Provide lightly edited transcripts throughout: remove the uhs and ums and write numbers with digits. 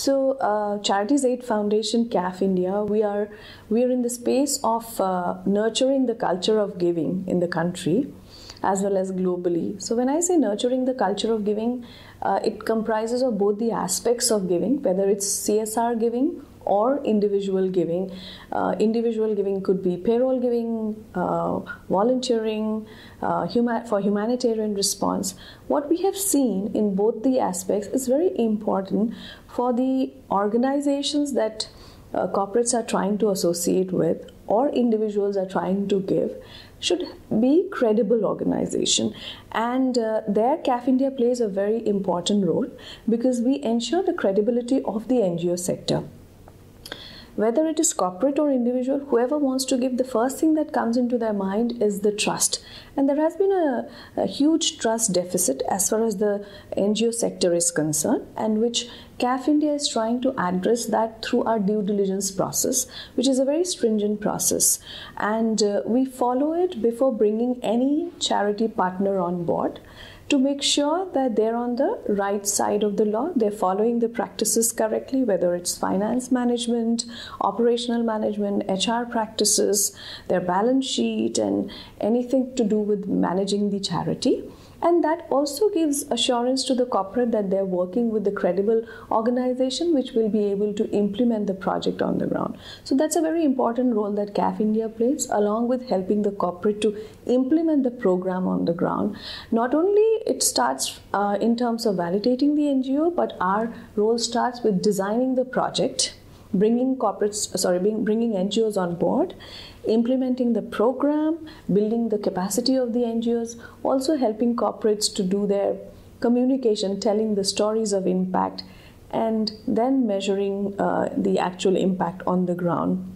So Charities Aid Foundation, CAF India, we are in the space of nurturing the culture of giving in the country as well as globally. So when I say nurturing the culture of giving, it comprises of both the aspects of giving, whether it's CSR giving or individual giving. Individual giving could be payroll giving, volunteering, for humanitarian response. What we have seen in both the aspects is very important for the organizations that corporates are trying to associate with or individuals are trying to give, should be credible organization. And there CAF India plays a very important role because we ensure the credibility of the NGO sector. Whether it is corporate or individual, whoever wants to give, the first thing that comes into their mind is the trust. And there has been a huge trust deficit as far as the NGO sector is concerned, and which CAF India is trying to address that through our due diligence process, which is a very stringent process. And we follow it before bringing any charity partner on board, to make sure that they're on the right side of the law, they're following the practices correctly, whether it's finance management, operational management, HR practices, their balance sheet, and anything to do with managing the charity. And that also gives assurance to the corporate that they're working with the credible organization which will be able to implement the project on the ground. So that's a very important role that CAF India plays, along with helping the corporate to implement the program on the ground. Not only it starts in terms of validating the NGO, but our role starts with designing the project, bringing NGOs on board, implementing the program, building the capacity of the NGOs, also helping corporates to do their communication, telling the stories of impact, and then measuring the actual impact on the ground.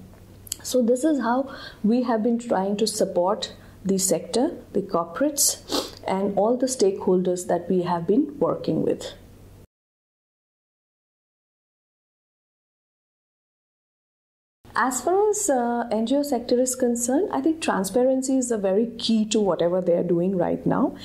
So this is how we have been trying to support the sector, the corporates, and all the stakeholders that we have been working with. As far as NGO sector is concerned, I think transparency is a very key to whatever they are doing right now.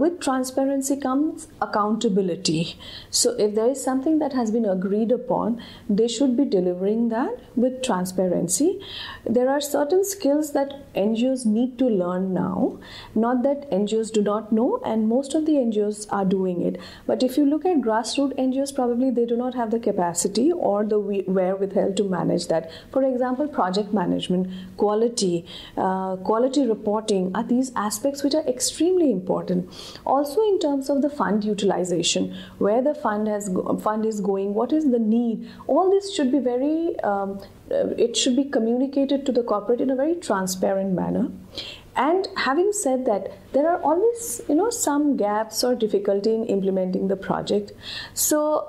With transparency comes accountability. So if there is something that has been agreed upon, they should be delivering that with transparency. There are certain skills that NGOs need to learn now. Not that NGOs do not know, and most of the NGOs are doing it. But if you look at grassroots NGOs, probably they do not have the capacity or the wherewithal to manage that. For example, project management, quality, quality reporting are these aspects which are extremely important. Also in terms of the fund utilization, where the fund is going, what is the need, all this should be very, it should be communicated to the corporate in a very transparent manner. And having said that, there are always, some gaps or difficulty in implementing the project. So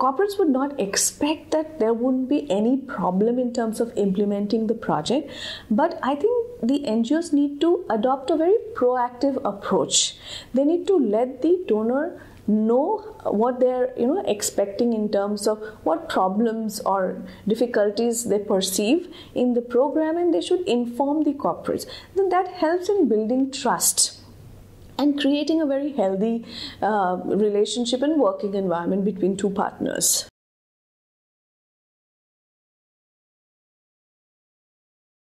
corporates would not expect that there wouldn't be any problem in terms of implementing the project. But I think the NGOs need to adopt a very proactive approach. They need to let the donor know what they're expecting in terms of what problems or difficulties they perceive in the program, and they should inform the corporates. Then that helps in building trust and creating a very healthy relationship and working environment between two partners.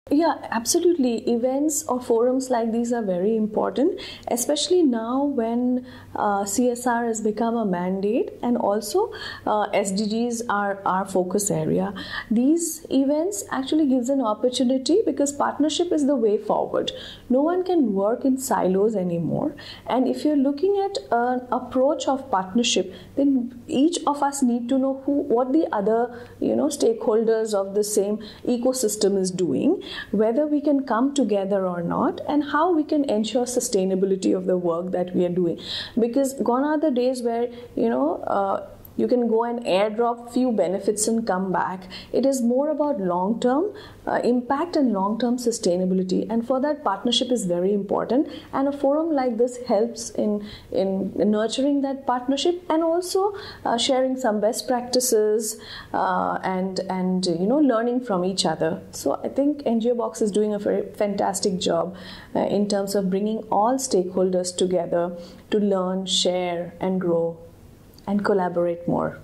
Yeah, absolutely. Events or forums like these are very important, especially now when CSR has become a mandate, and also SDGs are our focus area. These events actually gives an opportunity because partnership is the way forward. No one can work in silos anymore. And if you're looking at an approach of partnership, then each of us need to know what the other stakeholders of the same ecosystem is doing, whether we can come together or not, and how we can ensure sustainability of the work that we are doing. Because gone are the days where, you can go and airdrop few benefits and come back. It is more about long-term impact and long-term sustainability. And for that, partnership is very important. And a forum like this helps in nurturing that partnership, and also sharing some best practices and learning from each other. So I think NGO Box is doing a very fantastic job in terms of bringing all stakeholders together to learn, share, and grow, and collaborate more.